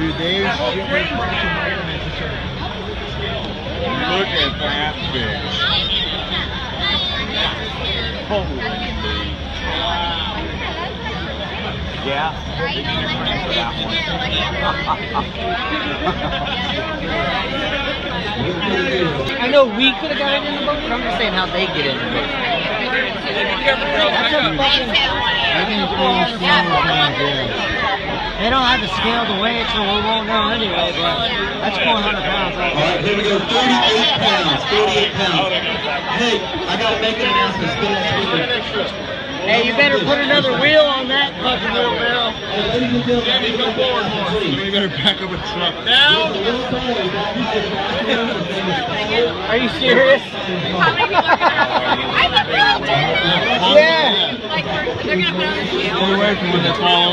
do they should be crushing right necessary. Look at that fish. Holy. Yeah. We'll be different for that one. I know we could have gotten in the boat, but I'm just saying how they get in the boat. They don't have to scale the weight, so we won't know anyway, but that's 400 pounds. All right, here we go, 38 pounds, 38 pounds. Hey, I got to make an announcement. Hey, you better put another wheel on that fucking little barrel. Jamie, go forward more. You better back up a truck. Now? Are you serious? How many people are going to have to? Yeah. Like, they're going to put on the scale. Stay away from when they fall.